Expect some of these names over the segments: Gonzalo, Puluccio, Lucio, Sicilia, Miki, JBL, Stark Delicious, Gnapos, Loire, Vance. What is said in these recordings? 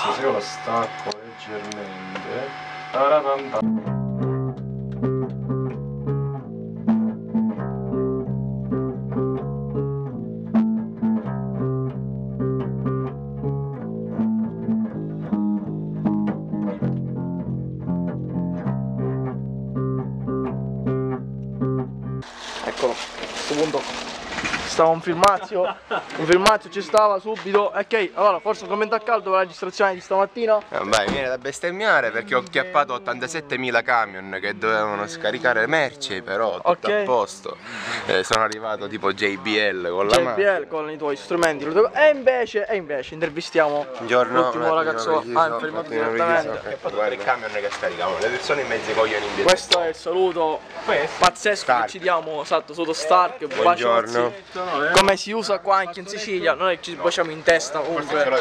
adesso se io la stacco leggermente. Eccolo, a questo punto stava un filmazio ci stava subito. Ok, allora forse un commento a caldo per la registrazione di stamattina. Beh, mi viene da bestemmiare perché ho chiappato 87.000 camion che dovevano scaricare merci, però tutto okay. A posto. Sono arrivato tipo JBL con la mano. JBL con i tuoi strumenti. E invece intervistiamo l'ultimo ragazzo. Ah, che ha fatto 3 camion che scaricavano le persone in mezzo ai coglioni in bianco. Questo è il saluto pazzesco che ci diamo, salto sotto Stark. Buongiorno. Come si usa qua anche in Sicilia, noi ci baciamo in testa comunque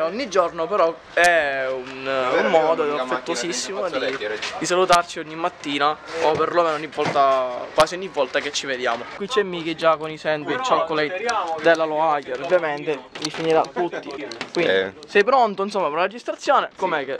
ogni giorno, però è un modo affettuosissimo di salutarci ogni mattina, o perlomeno ogni volta, quasi ogni volta che ci vediamo. Qui c'è Miki già con i sandwich chocolate della Loire, ovviamente li finirà tutti. Quindi sei pronto insomma per la registrazione? Com'è che...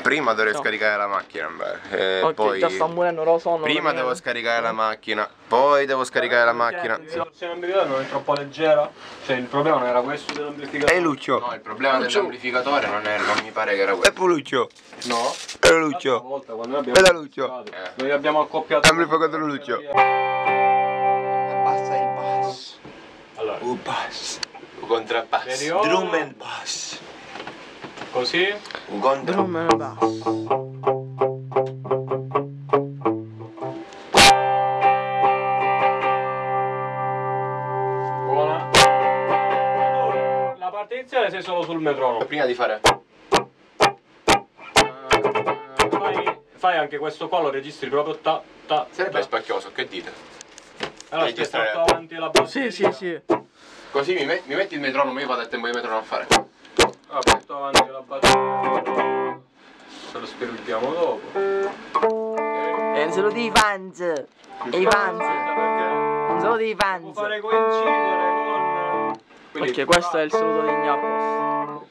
Prima dovrei scaricare la macchina, okay, poi già sta morendo, lo sonno. Prima devo scaricare la macchina, poi devo scaricare la macchina. Se l'amplificatore non è troppo leggera, cioè il problema non era questo dell'amplificatore. E Lucio? No, il problema dell'amplificatore non mi pare che era questo. E Puluccio? No. E Lucio? E da Lucio? Noi abbiamo accoppiato l'amplificatore Lucio. Abbassa il bass. Allora. Un bass. Un contrabbass. Drum and bass. Così, un contro me lo dà. Buona. La parte iniziale sei solo sul metronomo. Prima di fare fai anche questo qua, lo registri proprio ta ta. Sarebbe spacchioso, che dite? Allora stai stato davanti alla batteria. Sì. Così mi metti il metronomo, io vado a tempo di metronomo a fare. Ah, porto avanti la batteria. Se lo spieghiamo dopo. È un solo di Vance. E Vance. Un solo di Vance. Devo fare coincidere con... Perché questo è il saluto di Gnapos.